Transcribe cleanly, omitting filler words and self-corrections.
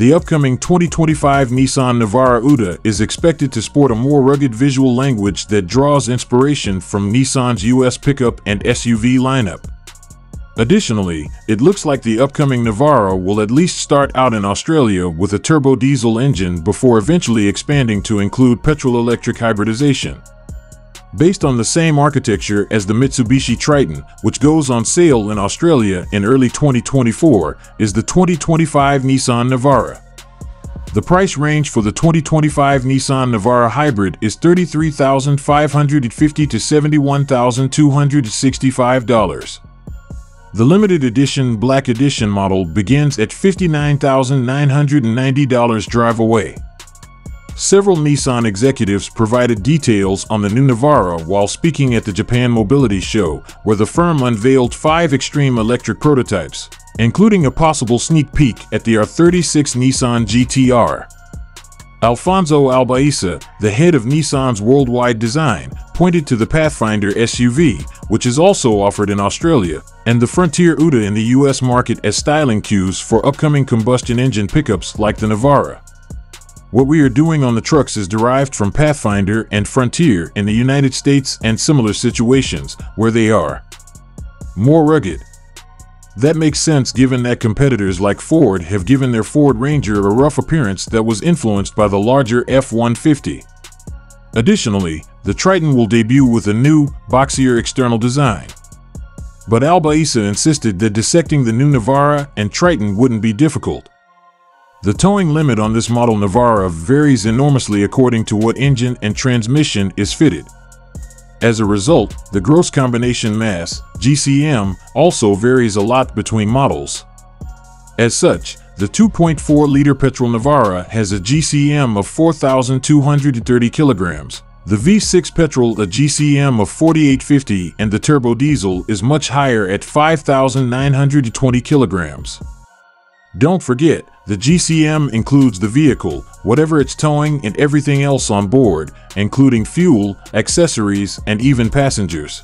The upcoming 2025 Nissan Navara Uda is expected to sport a more rugged visual language that draws inspiration from Nissan's US pickup and SUV lineup. Additionally, it looks like the upcoming Navara will at least start out in Australia with a turbo diesel engine before eventually expanding to include petrol-electric hybridization. Based on the same architecture as the Mitsubishi Triton, which goes on sale in Australia in early 2024, is the 2025 Nissan Navara. The price range for the 2025 Nissan Navara Hybrid is $33,550 to $71,265. The limited edition Black Edition model begins at $59,990. Drive away. Several Nissan executives provided details on the new Navara while speaking at the Japan Mobility Show, where the firm unveiled 5 extreme electric prototypes, including a possible sneak peek at the R36 Nissan GT-R. Alfonso Albaisa, the head of Nissan's worldwide design, pointed to the Pathfinder SUV, which is also offered in Australia, and the Frontier Uda in the US market as styling cues for upcoming combustion engine pickups like the Navara. What we are doing on the trucks is derived from Pathfinder and Frontier in the United States and similar situations, where they are more rugged. That makes sense given that competitors like Ford have given their Ford Ranger a rough appearance that was influenced by the larger F-150. Additionally, the Triton will debut with a new, boxier external design. But Albaisa insisted that dissecting the new Navara and Triton wouldn't be difficult. The towing limit on this model Navara varies enormously according to what engine and transmission is fitted. As a result, the gross combination mass, GCM, also varies a lot between models. As such, the 2.4-liter petrol Navara has a GCM of 4,230 kilograms, the V6 petrol a GCM of 4,850, and the turbo diesel is much higher at 5,920 kilograms. Don't forget, the GCM includes the vehicle, whatever it's towing, and everything else on board, including fuel, accessories, and even passengers.